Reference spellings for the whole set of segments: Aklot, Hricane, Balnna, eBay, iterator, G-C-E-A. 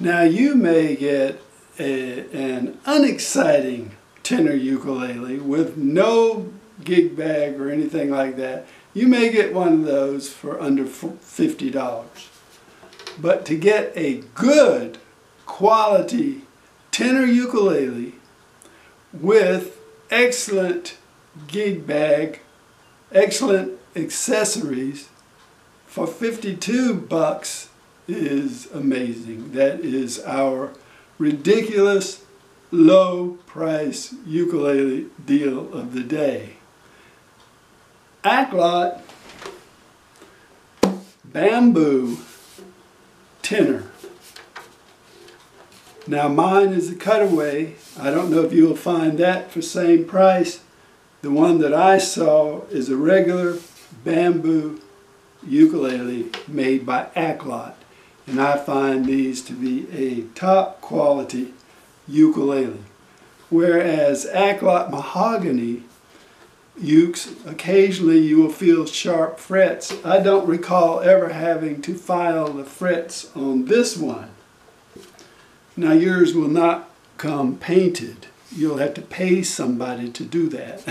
Now you may get an unexciting tenor ukulele with no gig bag or anything like that. You may get one of those for under $50. But to get a good quality tenor ukulele with excellent gig bag, excellent accessories for $52 is amazing. That is our ridiculous low price ukulele deal of the day. Aklot bamboo tenor. Now mine is a cutaway. I don't know if you'll find that for same price. The one that I saw is a regular bamboo ukulele made by Aklot, and I find these to be a top quality ukulele. Whereas Aklot mahogany ukes, occasionally you will feel sharp frets. I don't recall ever having to file the frets on this one. Now yours will not come painted. You'll have to pay somebody to do that.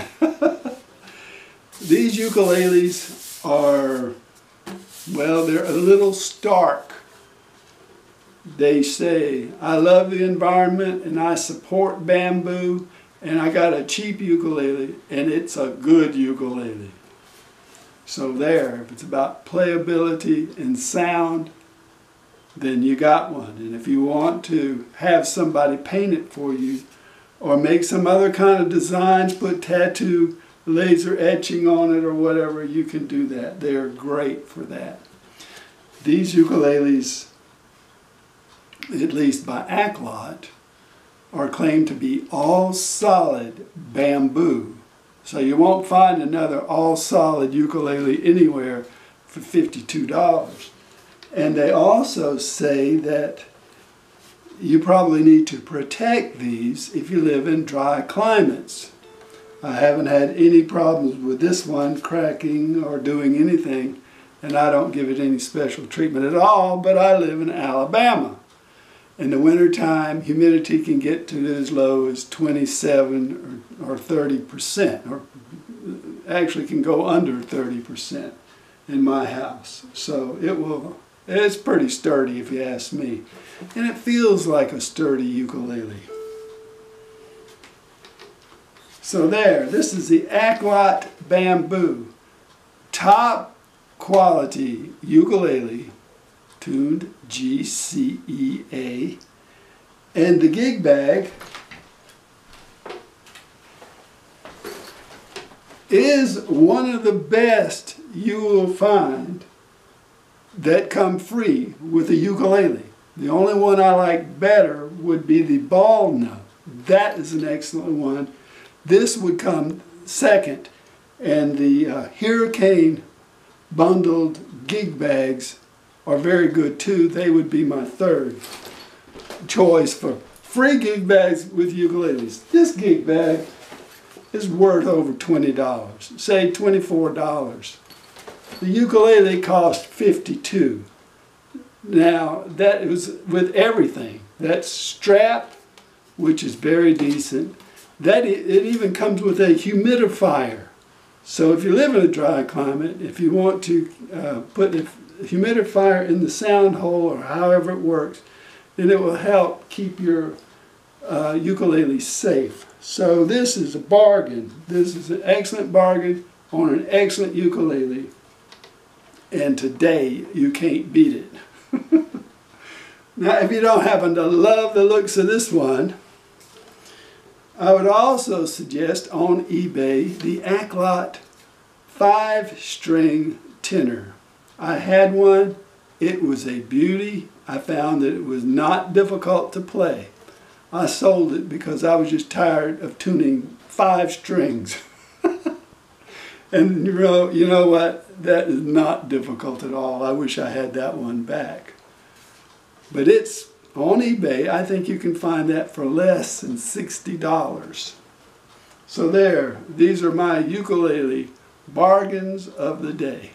These ukuleles are, well, they're a little stark. They say, I love the environment and I support bamboo, and I got a cheap ukulele and it's a good ukulele. So there, if it's about playability and sound, then you got one. And if you want to have somebody paint it for you or make some other kind of designs, put tattoo, laser etching on it or whatever, you can do that. They're great for that. These ukuleles, at least by Aklot, are claimed to be all solid bamboo. So you won't find another all solid ukulele anywhere for $52. And they also say that you probably need to protect these if you live in dry climates. I haven't had any problems with this one cracking or doing anything, and I don't give it any special treatment at all, but I live in Alabama. In the wintertime, humidity can get to as low as 27 or 30%, or actually can go under 30% in my house. So it will, it's pretty sturdy if you ask me. And it feels like a sturdy ukulele. So there, this is the Aklot bamboo, top quality ukulele, tuned G-C-E-A. And the gig bag is one of the best you will find that come free with a ukulele. The only one I like better would be the Balnna. That is an excellent one. This would come second, and the Hricane bundled gig bags are very good too. They would be my third choice for free gig bags with ukuleles. This gig bag is worth over $20, say $24. The ukulele cost $52. Now that was with everything. That strap, which is very decent. That it even comes with a humidifier. So if you live in a dry climate, if you want to put a humidifier in the sound hole or however it works, then it will help keep your ukulele safe. So this is a bargain. This is an excellent bargain on an excellent ukulele. And today, you can't beat it. Now, if you don't happen to love the looks of this one, I would also suggest on eBay the Aklot 5-string tenor. I had one. It was a beauty. I found that it was not difficult to play. I sold it because I was just tired of tuning 5 strings. And you know what? That is not difficult at all. I wish I had that one back. But it's on eBay. I think you can find that for less than $60. So there, these are my ukulele bargains of the day.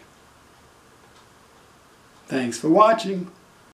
Thanks for watching.